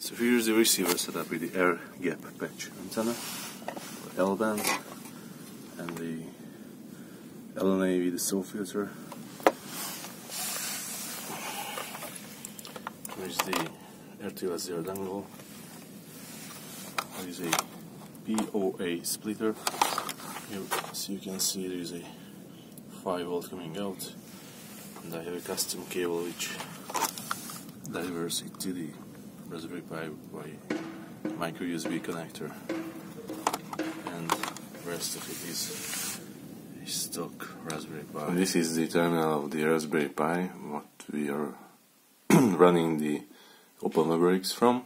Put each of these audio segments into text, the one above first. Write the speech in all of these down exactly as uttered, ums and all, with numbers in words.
So here's the receiver setup with the air gap patch antenna, L band, and the L N A with the cell filter. Here's the R T L S D R dongle. There is a P O A splitter. Here, so you can see there is a five volt coming out, and I have a custom cable which delivers it to the Raspberry Pi by micro U S B connector, and the rest of it is a stock Raspberry Pi. This is the terminal of the Raspberry Pi, what we are running the OpenWebRX from.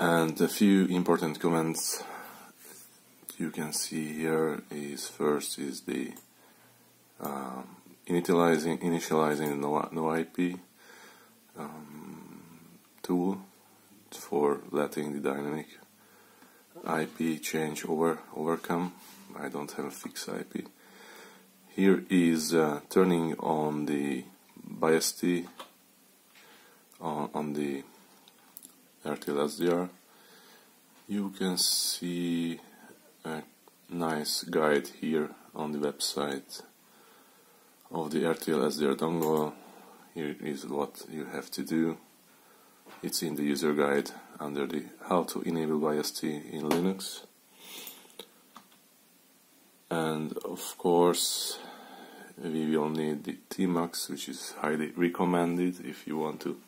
And a few important commands you can see here is, first is the um, initializing initializing the no I P um, tool for letting the dynamic I P change over overcome. I don't have a fixed I P. Here is uh, turning on the B I A S T on, on the R T L S D R. You can see a nice guide here on the website of the R T L S D R dongle. Here is what you have to do. It's in the user guide under the how to enable B I A S T in Linux. And of course we will need the T MUX, which is highly recommended if you want to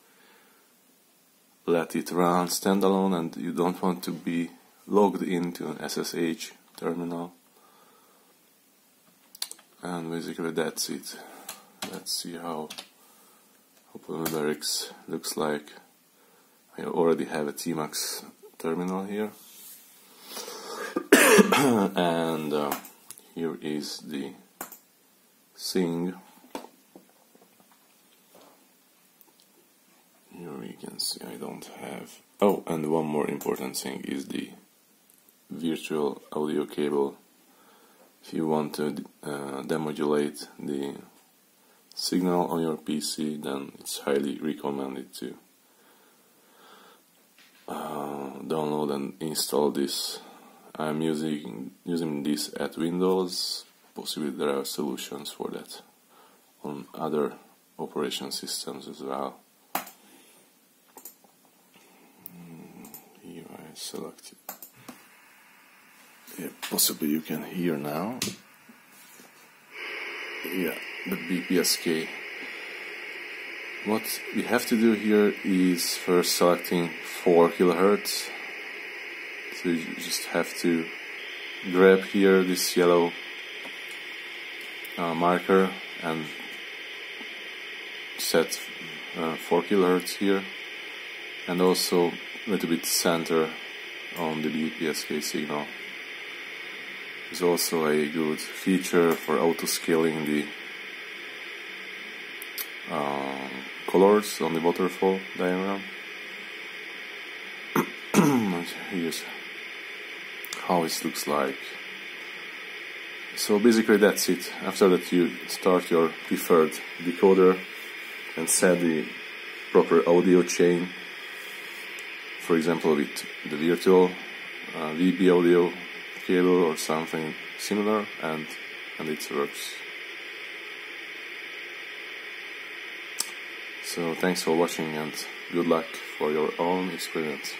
let it run standalone and you don't want to be logged into an S S H terminal. And basically that's it. Let's see how OpenWebRX looks like. I already have a T MUX terminal here. And uh, here is the thing. Here you can see I don't have... Oh, and one more important thing is the virtual audio cable. If you want to uh, demodulate the signal on your P C, then it's highly recommended to uh, download and install this. I'm using, using this at Windows. Possibly there are solutions for that on other operation systems as well. Select it. Yeah, possibly you can hear now. Yeah, the B P S K. What we have to do here is first selecting four kilohertz. So you just have to grab here this yellow uh, marker and set uh, four kilohertz here, and also a little bit center on the B P S K signal. There's also a good feature for auto scaling the uh, colors on the waterfall diagram. Here's how it looks like. So basically that's it. After that you start your preferred decoder and set the proper audio chain. For example, with the virtual uh, V B audio cable or something similar, and and it works. So thanks for watching and good luck for your own experience.